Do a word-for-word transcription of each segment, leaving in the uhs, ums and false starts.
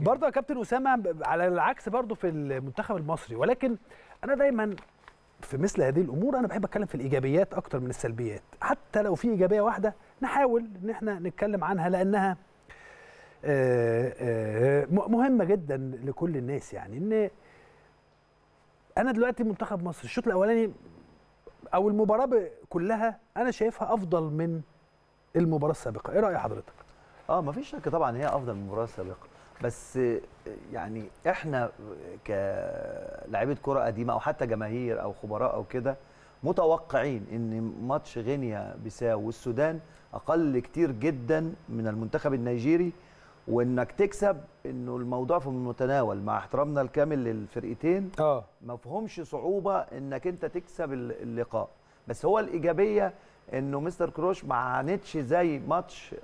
برضه يا كابتن اسامه، على العكس برضه في المنتخب المصري، ولكن انا دايما في مثل هذه الامور انا بحب اتكلم في الايجابيات اكتر من السلبيات، حتى لو في ايجابيه واحده نحاول ان احنا نتكلم عنها لانها مهمه جدا لكل الناس. يعني ان انا دلوقتي منتخب مصر الشوط الاولاني او المباراه كلها انا شايفها افضل من المباراه السابقه، ايه راي حضرتك؟ اه مفيش شك طبعا هي افضل من المباراه السابقه، بس يعني احنا كلاعيبه كره قديمه او حتى جماهير او خبراء او كده متوقعين ان ماتش غينيا بيساو والسودان اقل كتير جدا من المنتخب النيجيري، وانك تكسب انه الموضوع في المتناول مع احترامنا الكامل للفرقتين. اه ما فيهمش صعوبه انك انت تكسب اللقاء، بس هو الايجابيه انه مستر كيروش ما عانتش زي ماتش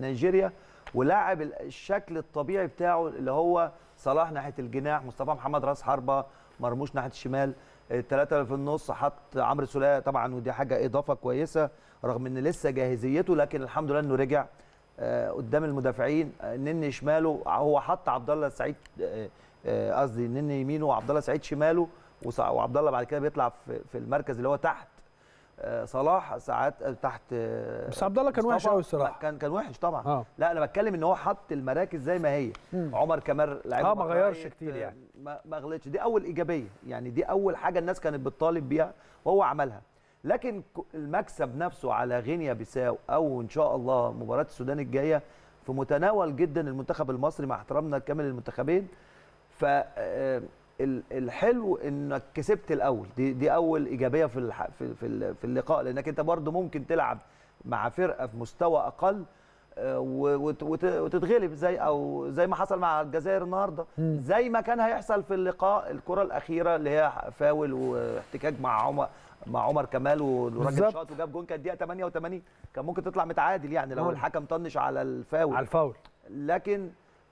نيجيريا ولعب الشكل الطبيعي بتاعه اللي هو صلاح ناحيه الجناح، مصطفى محمد راس حربه، مرموش ناحيه الشمال، الثلاثه في النص، حط عمرو سوليه طبعا ودي حاجه اضافه كويسه رغم ان لسه جاهزيته، لكن الحمد لله انه رجع قدام المدافعين. نني شماله، هو حط عبد الله سعيد، قصدي نني يمينه وعبد الله سعيد شماله، وعبد الله بعد كده بيطلع في المركز اللي هو تحت صلاح ساعات تحت، بس عبد الله كان وحش قوي الصراحه، كان كان وحش طبعا. آه. لا انا بتكلم ان هو حط المراكز زي ما هي. مم. عمر كمال لعيب اه ما غيرش كتير، يعني ما غلطش، دي اول ايجابيه، يعني دي اول حاجه الناس كانت بتطالب بيها وهو عملها. لكن المكسب نفسه على غينيا بيساو او ان شاء الله مباراه السودان الجايه في متناول جدا المنتخب المصري مع احترامنا الكامل للمنتخبين، ف الحلو انك كسبت الاول، دي دي اول ايجابيه في في في اللقاء، لانك انت برضه ممكن تلعب مع فرقه في مستوى اقل وتتغلب زي او زي ما حصل مع الجزائر النهارده، زي ما كان هيحصل في اللقاء الكره الاخيره اللي هي فاول واحتكاك مع عمر مع عمر كمال والراجل شاط وجاب جون، كانت الدقيقه ثمانية وثمانين، كان ممكن تطلع متعادل يعني لو الحكم طنش على الفاول على الفاول لكن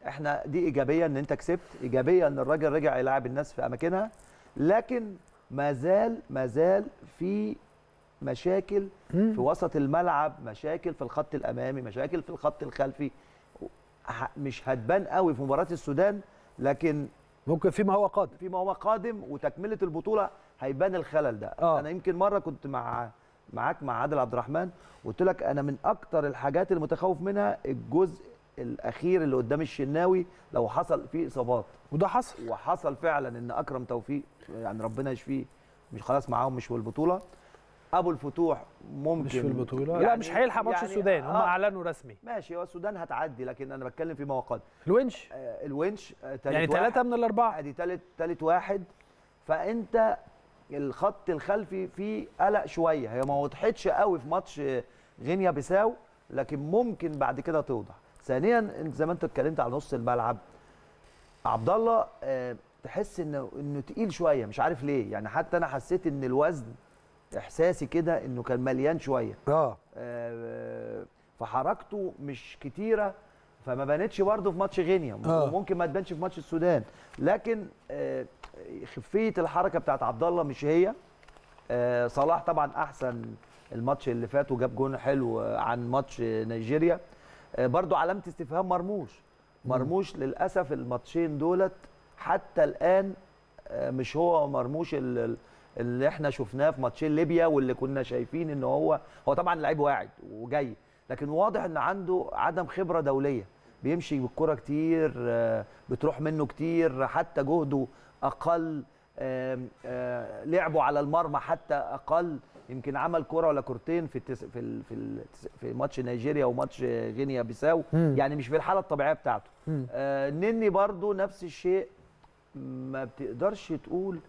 احنا دي ايجابيه ان انت كسبت، ايجابيه ان الراجل رجع يلعب الناس في اماكنها، لكن ما زال ما زال في مشاكل في وسط الملعب، مشاكل في الخط الامامي، مشاكل في الخط الخلفي، مش هتبان قوي في مباراه السودان لكن ممكن فيما هو قادم فيما هو قادم وتكمله البطوله هيبان الخلل ده. أوه. انا يمكن مره كنت مع معاك مع عادل عبد الرحمن وقلت لك انا من اكتر الحاجات اللي متخوف منها الجزء الاخير اللي قدام الشناوي لو حصل فيه اصابات، وده حصل وحصل فعلا ان اكرم توفيق يعني ربنا يشفيه مش خلاص معاهم مش في البطوله، ابو الفتوح ممكن مش في البطوله يعني، لا مش هيلحق ماتش يعني السودان، هم آه اعلنوا رسمي ماشي هو السودان هتعدي، لكن انا بتكلم في مواقف الونش آه الونش آه يعني ثلاثه من الاربعه ادي ثالث ثالث واحد، فانت الخط الخلفي فيه قلق شويه، هي ما وضحتش قوي في ماتش غينيا بيساو لكن ممكن بعد كده توضح. ثانيا انت زي ما انت اتكلمت على نص الملعب عبد الله اه تحس انه انه تقيل شويه مش عارف ليه، يعني حتى انا حسيت ان الوزن احساسي كده انه كان مليان شويه اه, آه فحركته مش كتيره فما بانتش برده في ماتش غينيا آه. وممكن ما تبانش في ماتش السودان، لكن آه خفيه الحركه بتاعت عبد الله مش هي آه صلاح طبعا احسن الماتش اللي فات وجاب جون حلو عن ماتش نيجيريا. برضو علامة استفهام مرموش مرموش للأسف الماتشين دولت حتى الآن مش هو مرموش اللي احنا شفناه في ماتشين ليبيا واللي كنا شايفين ان هو هو طبعا لعيب واعد وجاي، لكن واضح ان عنده عدم خبرة دولية، بيمشي بالكرة كتير بتروح منه كتير، حتى جهده أقل، لعبه على المرمى حتى أقل، يمكن عمل كرة ولا كرتين في التس... في ال... في, ال... في ماتش نيجيريا وماتش غينيا بيساو، يعني مش في الحالة الطبيعية بتاعته. آه نني برضو نفس الشيء، ما بتقدرش تقول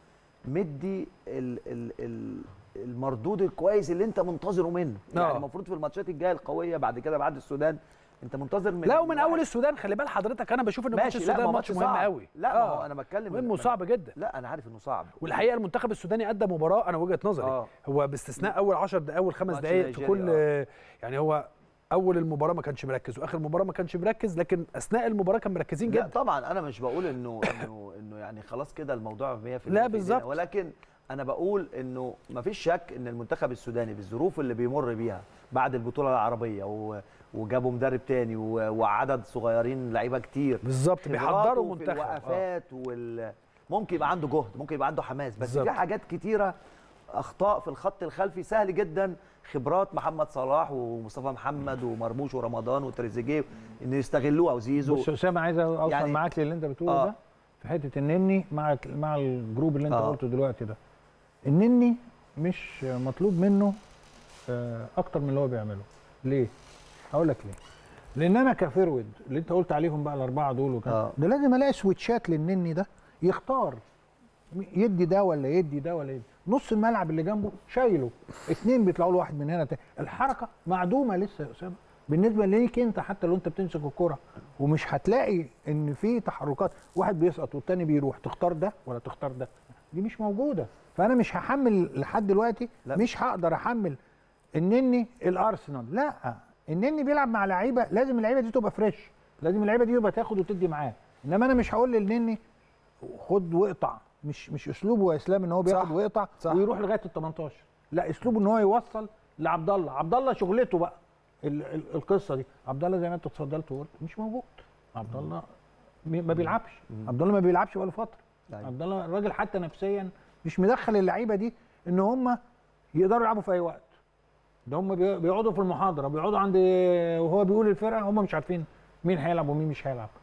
مدي ال... ال... ال... المردود الكويس اللي انت منتظره منه، أوه. يعني المفروض في الماتشات الجايه القوية بعد كده بعد السودان انت منتظر من لا ومن اول السودان خلي بال حضرتك، انا بشوف ان ماتش السودان ماتش مهم قوي لا آه. ما هو انا بتكلم انه صعب جدا، لا انا عارف انه صعب، والحقيقه المنتخب السوداني قدم مباراه انا وجهه نظري آه. هو باستثناء اول عشر دقائق اول خمس دقائق في كل آه. يعني هو اول المباراه ما كانش مركز واخر المباراه ما كانش مركز، لكن اثناء المباراه كان مركزين جدا. لا طبعا انا مش بقول انه انه انه يعني خلاص كده الموضوع مية في المية لا بالظبط، ولكن انا بقول انه مفيش شك ان المنتخب السوداني بالظروف اللي بيمر بيها بعد البطوله العربيه و... وجابوا مدرب تاني و... وعدد صغيرين لعيبه كتير بالظبط بيحضروا منتخب الوقفات آه. وال... ممكن يبقى عنده جهد، ممكن يبقى عنده حماس، بس في حاجات كتيره اخطاء في الخط الخلفي سهل جدا. خبرات محمد صلاح ومصطفى محمد ومرموش ورمضان وتريزيجيه ان يستغلوها وزيزو. بص اسامه عايز اوصل يعني معاك للي انت بتقوله آه. ده في حته النني مع مع الجروب اللي انت آه. قلته دلوقتي ده. النني مش مطلوب منه اكتر من اللي هو بيعمله. ليه؟ هقول لك ليه. لان انا كفيرود اللي انت قلت عليهم بقى الاربعه دول وكده آه. ده لازم الاقي سويتشات للنني ده، يختار يدي ده ولا يدي ده ولا يدي. نص الملعب اللي جنبه شايله، اثنين بيطلعوا له واحد من هنا تاني. الحركه معدومه لسه يا اسامه بالنسبه ليك انت، حتى لو انت بتمسك الكره ومش هتلاقي ان في تحركات، واحد بيسقط والتاني بيروح، تختار ده ولا تختار ده؟ دي مش موجوده. فانا مش هحمل لحد دلوقتي، مش هقدر احمل النني الارسنال، لا النني بيلعب مع لعيبه لازم اللعيبه دي تبقى فريش، لازم اللعيبه دي تبقى تاخد وتدي معاه. انما انا مش هقول للنني خد واقطع، مش مش اسلوبه يا اسلام ان هو بياخد ويقطع ويروح لغايه ال تمنتاشر، لا اسلوبه ان هو يوصل لعبد الله، عبد الله شغلته بقى ال ال القصه دي. عبد الله زي ما انت اتفضلت وقلت مش موجود، عبد الله ما بيلعبش، عبد الله ما بيلعبش بقاله فتره، عبد الله الراجل حتى نفسيا مش مدخل اللعيبه دي ان هم يقدروا يلعبوا في اي وقت. ده هم بيقعدوا في المحاضره، بيقعدوا عند وهو بيقول الفرقه هم مش عارفين مين هيلعب ومين مش هيلعب.